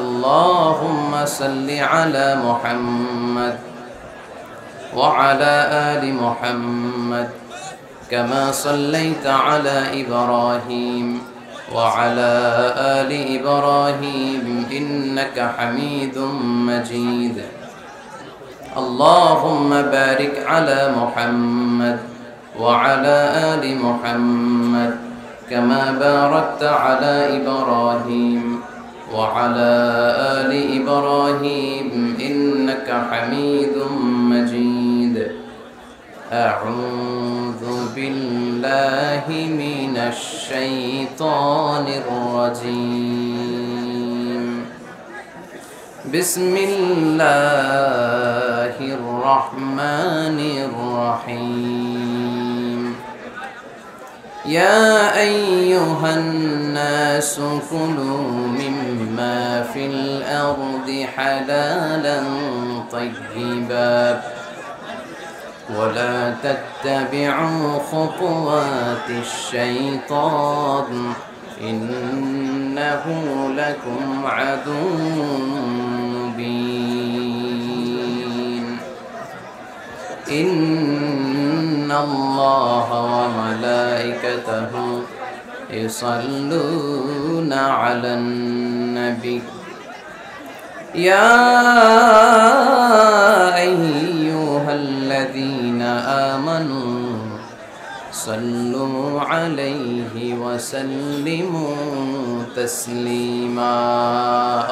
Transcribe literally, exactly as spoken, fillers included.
اللهم صل على محمد وعلى آل محمد كما صليت على إبراهيم وعلى آل إبراهيم إنك حميد مجيد. اللهم بارك على محمد وعلى آل محمد كما باركت على إبراهيم وعلى آل إبراهيم إنك حميد مجيد. أعوذ بالله من الشيطان الرجيم. بسم الله الرحمن الرحيم. يا أيها الناس كلوا مما في الأرض حلالا طيبا ولا تتبعوا خطوات الشيطان إنه لكم عدو مبين. إن الله وملائكته يصلون على النبي يا أيها الذين آمنوا صلوا عليه وسلموا تسليما.